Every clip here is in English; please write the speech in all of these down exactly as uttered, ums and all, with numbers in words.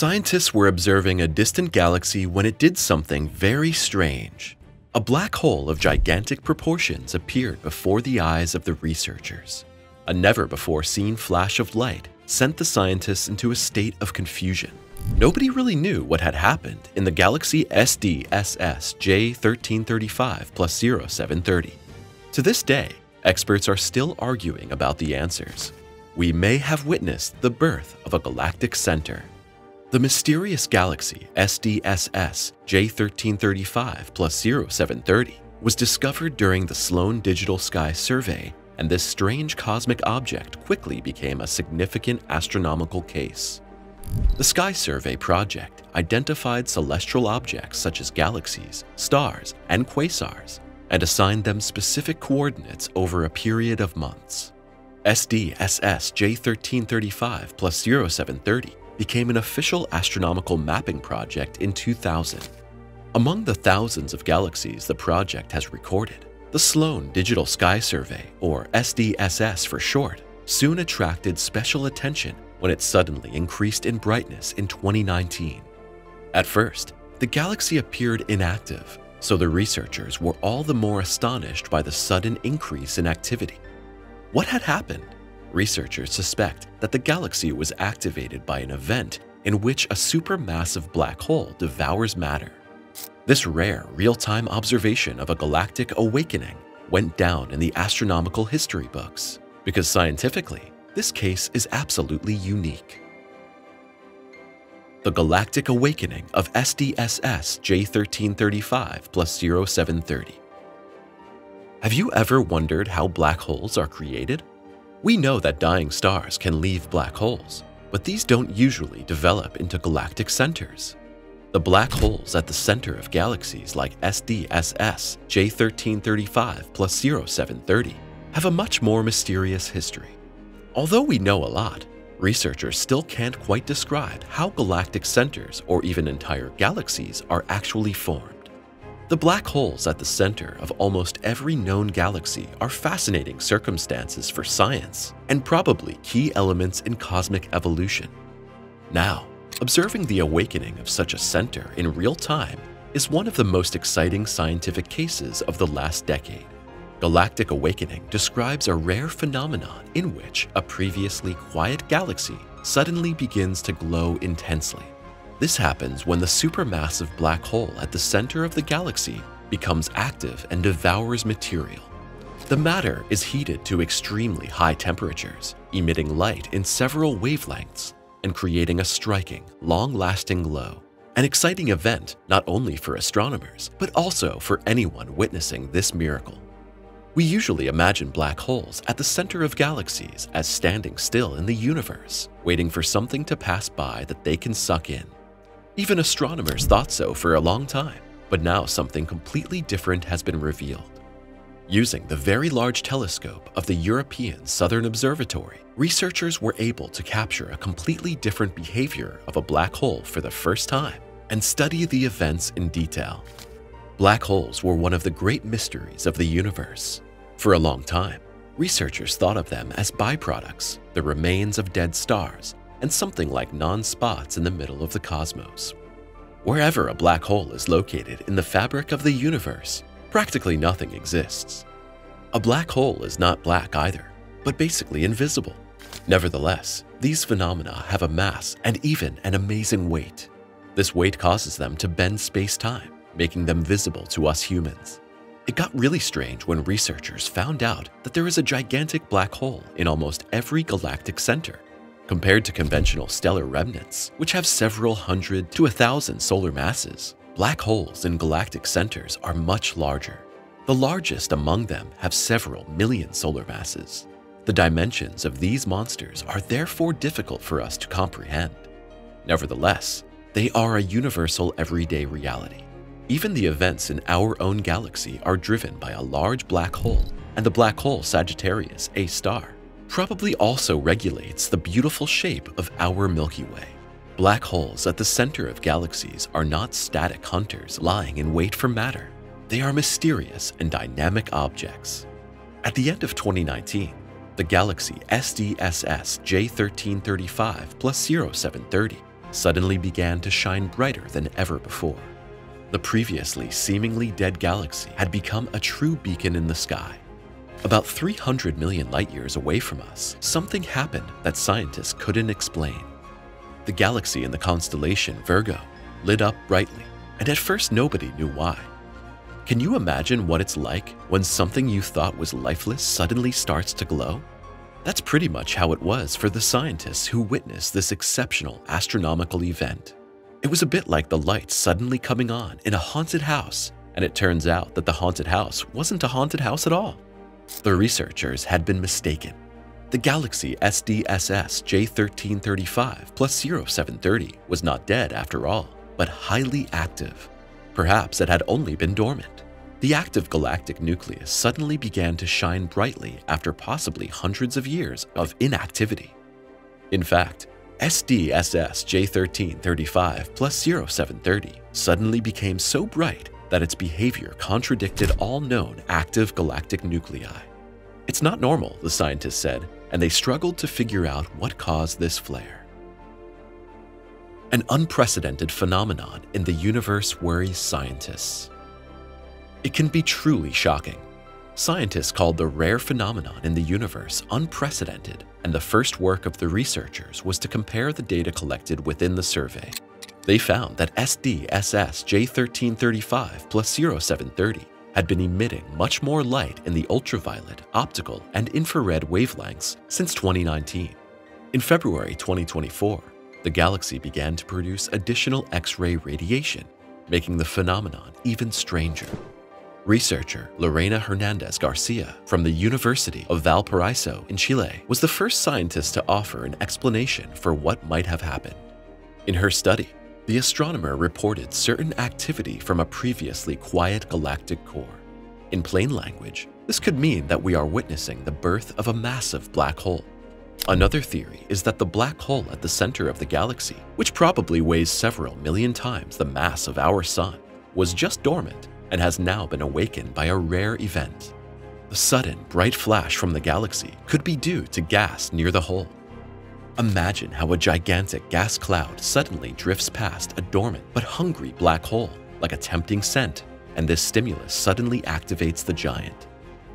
Scientists were observing a distant galaxy when it did something very strange. A black hole of gigantic proportions appeared before the eyes of the researchers. A never-before-seen flash of light sent the scientists into a state of confusion. Nobody really knew what had happened in the galaxy S D S S J one three three five plus zero seven three zero. To this day, experts are still arguing about the answers. We may have witnessed the birth of a galactic center. The mysterious galaxy S D S S J one three three five plus zero seven three zero was discovered during the Sloan Digital Sky Survey, and this strange cosmic object quickly became a significant astronomical case. The Sky Survey project identified celestial objects such as galaxies, stars, and quasars, and assigned them specific coordinates over a period of months. S D S S J one three three five plus zero seven three zero became an official astronomical mapping project in two thousand. Among the thousands of galaxies the project has recorded, the Sloan Digital Sky Survey, or S D S S for short, soon attracted special attention when it suddenly increased in brightness in twenty nineteen. At first, the galaxy appeared inactive, so the researchers were all the more astonished by the sudden increase in activity. What had happened? Researchers suspect that the galaxy was activated by an event in which a supermassive black hole devours matter. This rare real-time observation of a galactic awakening went down in the astronomical history books, because scientifically, this case is absolutely unique. The galactic awakening of S D S S J one three three five plus zero seven three zero. Have you ever wondered how black holes are created? We know that dying stars can leave black holes, but these don't usually develop into galactic centers. The black holes at the center of galaxies like S D S S J one three three five plus zero seven three zero have a much more mysterious history. Although we know a lot, researchers still can't quite describe how galactic centers or even entire galaxies are actually formed. The black holes at the center of almost every known galaxy are fascinating circumstances for science and probably key elements in cosmic evolution. Now, observing the awakening of such a center in real time is one of the most exciting scientific cases of the last decade. Galactic awakening describes a rare phenomenon in which a previously quiet galaxy suddenly begins to glow intensely. This happens when the supermassive black hole at the center of the galaxy becomes active and devours material. The matter is heated to extremely high temperatures, emitting light in several wavelengths and creating a striking, long-lasting glow. An exciting event not only for astronomers, but also for anyone witnessing this miracle. We usually imagine black holes at the center of galaxies as standing still in the universe, waiting for something to pass by that they can suck in. Even astronomers thought so for a long time, but now something completely different has been revealed. Using the Very Large Telescope of the European Southern Observatory, researchers were able to capture a completely different behavior of a black hole for the first time and study the events in detail. Black holes were one of the great mysteries of the universe. For a long time, researchers thought of them as byproducts, the remains of dead stars, and something like non-spots in the middle of the cosmos. Wherever a black hole is located in the fabric of the universe, practically nothing exists. A black hole is not black either, but basically invisible. Nevertheless, these phenomena have a mass and even an amazing weight. This weight causes them to bend space-time, making them visible to us humans. It got really strange when researchers found out that there is a gigantic black hole in almost every galactic center. Compared to conventional stellar remnants, which have several hundred to a thousand solar masses, black holes in galactic centers are much larger. The largest among them have several million solar masses. The dimensions of these monsters are therefore difficult for us to comprehend. Nevertheless, they are a universal everyday reality. Even the events in our own galaxy are driven by a large black hole, and the black hole Sagittarius A star probably also regulates the beautiful shape of our Milky Way. Black holes at the center of galaxies are not static hunters lying in wait for matter. They are mysterious and dynamic objects. At the end of twenty nineteen, the galaxy S D S S J one three three five plus zero seven three zero suddenly began to shine brighter than ever before. The previously seemingly dead galaxy had become a true beacon in the sky. About three hundred million light-years away from us, something happened that scientists couldn't explain. The galaxy in the constellation Virgo lit up brightly, and at first nobody knew why. Can you imagine what it's like when something you thought was lifeless suddenly starts to glow? That's pretty much how it was for the scientists who witnessed this exceptional astronomical event. It was a bit like the lights suddenly coming on in a haunted house, and it turns out that the haunted house wasn't a haunted house at all. The researchers had been mistaken. The galaxy S D S S J one three three five plus zero seven three zero was not dead after all, but highly active. Perhaps it had only been dormant. The active galactic nucleus suddenly began to shine brightly after possibly hundreds of years of inactivity. In fact, S D S S J one three three five plus zero seven three zero suddenly became so bright that its behavior contradicted all known active galactic nuclei. It's not normal, the scientists said, and they struggled to figure out what caused this flare. An unprecedented phenomenon in the universe worries scientists. It can be truly shocking. Scientists called the rare phenomenon in the universe unprecedented, and the first work of the researchers was to compare the data collected within the survey. They found that S D S S J one three three five plus zero seven three zero had been emitting much more light in the ultraviolet, optical, and infrared wavelengths since twenty nineteen. In February twenty twenty-four, the galaxy began to produce additional X-ray radiation, making the phenomenon even stranger. Researcher Lorena Hernandez-Garcia from the University of Valparaiso in Chile was the first scientist to offer an explanation for what might have happened. In her study, the astronomer reported certain activity from a previously quiet galactic core. In plain language, this could mean that we are witnessing the birth of a massive black hole. Another theory is that the black hole at the center of the galaxy, which probably weighs several million times the mass of our sun, was just dormant and has now been awakened by a rare event. The sudden bright flash from the galaxy could be due to gas near the hole. Imagine how a gigantic gas cloud suddenly drifts past a dormant but hungry black hole, like a tempting scent, and this stimulus suddenly activates the giant.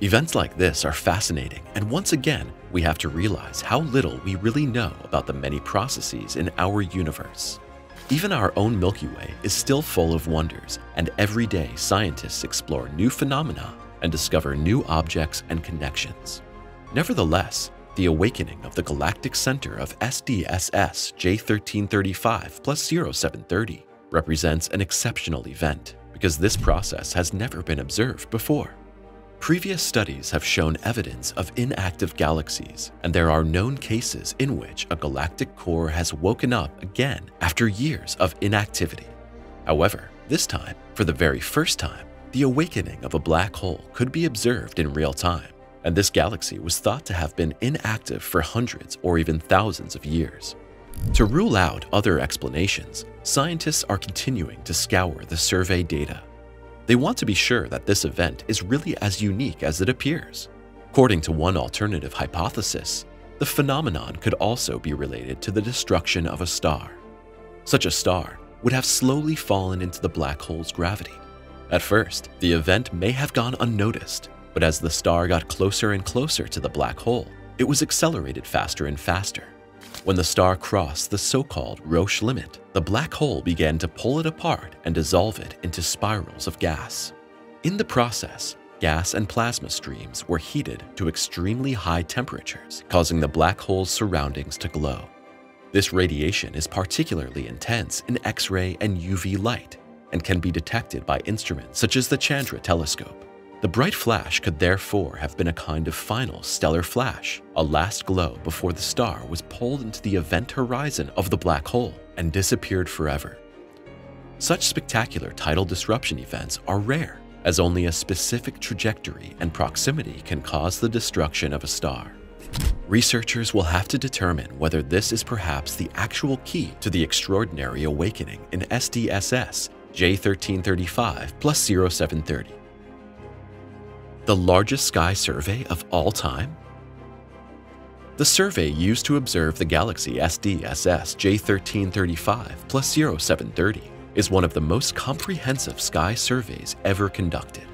Events like this are fascinating, and once again, we have to realize how little we really know about the many processes in our universe. Even our own Milky Way is still full of wonders, and every day scientists explore new phenomena and discover new objects and connections. Nevertheless, the awakening of the galactic center of S D S S J one three three five plus zero seven three zero represents an exceptional event because this process has never been observed before. Previous studies have shown evidence of inactive galaxies, and there are known cases in which a galactic core has woken up again after years of inactivity. However, this time, for the very first time, the awakening of a black hole could be observed in real time, and this galaxy was thought to have been inactive for hundreds or even thousands of years. To rule out other explanations, scientists are continuing to scour the survey data. They want to be sure that this event is really as unique as it appears. According to one alternative hypothesis, the phenomenon could also be related to the destruction of a star. Such a star would have slowly fallen into the black hole's gravity. At first, the event may have gone unnoticed, but as the star got closer and closer to the black hole, it was accelerated faster and faster. When the star crossed the so-called Roche limit, the black hole began to pull it apart and dissolve it into spirals of gas. In the process, gas and plasma streams were heated to extremely high temperatures, causing the black hole's surroundings to glow. This radiation is particularly intense in X-ray and U V light and can be detected by instruments such as the Chandra telescope. The bright flash could therefore have been a kind of final stellar flash, a last glow before the star was pulled into the event horizon of the black hole and disappeared forever. Such spectacular tidal disruption events are rare, as only a specific trajectory and proximity can cause the destruction of a star. Researchers will have to determine whether this is perhaps the actual key to the extraordinary awakening in S D S S J one three three five plus zero seven three zero. The largest sky survey of all time? The survey used to observe the galaxy S D S S J one three three five plus zero seven three zero is one of the most comprehensive sky surveys ever conducted.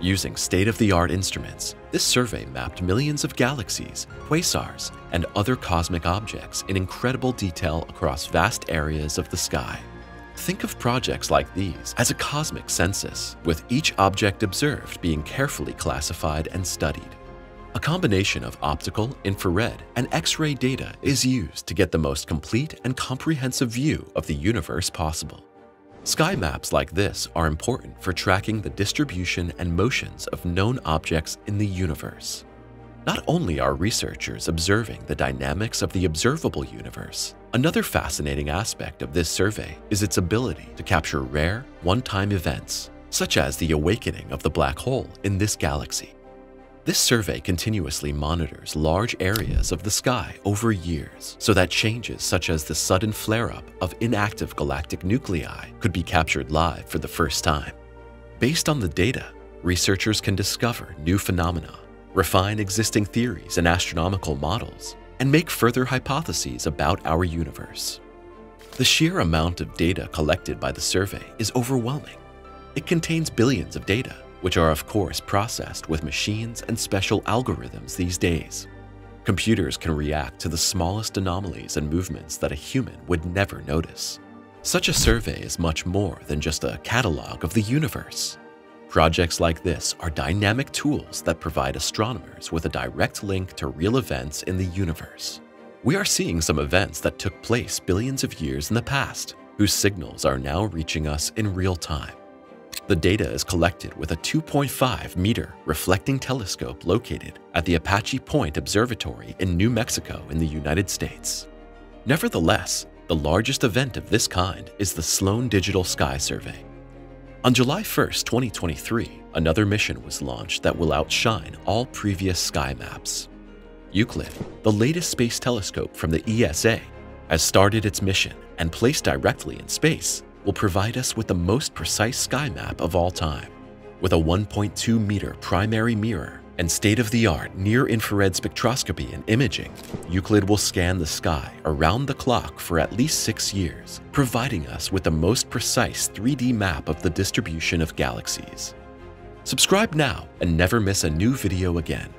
Using state-of-the-art instruments, this survey mapped millions of galaxies, quasars, and other cosmic objects in incredible detail across vast areas of the sky. Think of projects like these as a cosmic census, with each object observed being carefully classified and studied. A combination of optical, infrared, and X-ray data is used to get the most complete and comprehensive view of the universe possible. Sky maps like this are important for tracking the distribution and motions of known objects in the universe. Not only are researchers observing the dynamics of the observable universe, another fascinating aspect of this survey is its ability to capture rare, one-time events, such as the awakening of the black hole in this galaxy. This survey continuously monitors large areas of the sky over years so that changes such as the sudden flare-up of inactive galactic nuclei could be captured live for the first time. Based on the data, researchers can discover new phenomena, refine existing theories and astronomical models, and make further hypotheses about our universe. The sheer amount of data collected by the survey is overwhelming. It contains billions of data, which are of course processed with machines and special algorithms these days. Computers can react to the smallest anomalies and movements that a human would never notice. Such a survey is much more than just a catalog of the universe. Projects like this are dynamic tools that provide astronomers with a direct link to real events in the universe. We are seeing some events that took place billions of years in the past, whose signals are now reaching us in real time. The data is collected with a two point five meter reflecting telescope located at the Apache Point Observatory in New Mexico in the United States. Nevertheless, the largest event of this kind is the Sloan Digital Sky Survey. On July first, twenty twenty-three, another mission was launched that will outshine all previous sky maps. Euclid, the latest space telescope from the E S A, has started its mission and, placed directly in space, will provide us with the most precise sky map of all time. With a one point two meter primary mirror and state-of-the-art near-infrared spectroscopy and imaging, Euclid will scan the sky around the clock for at least six years, providing us with the most precise three D map of the distribution of galaxies. Subscribe now and never miss a new video again.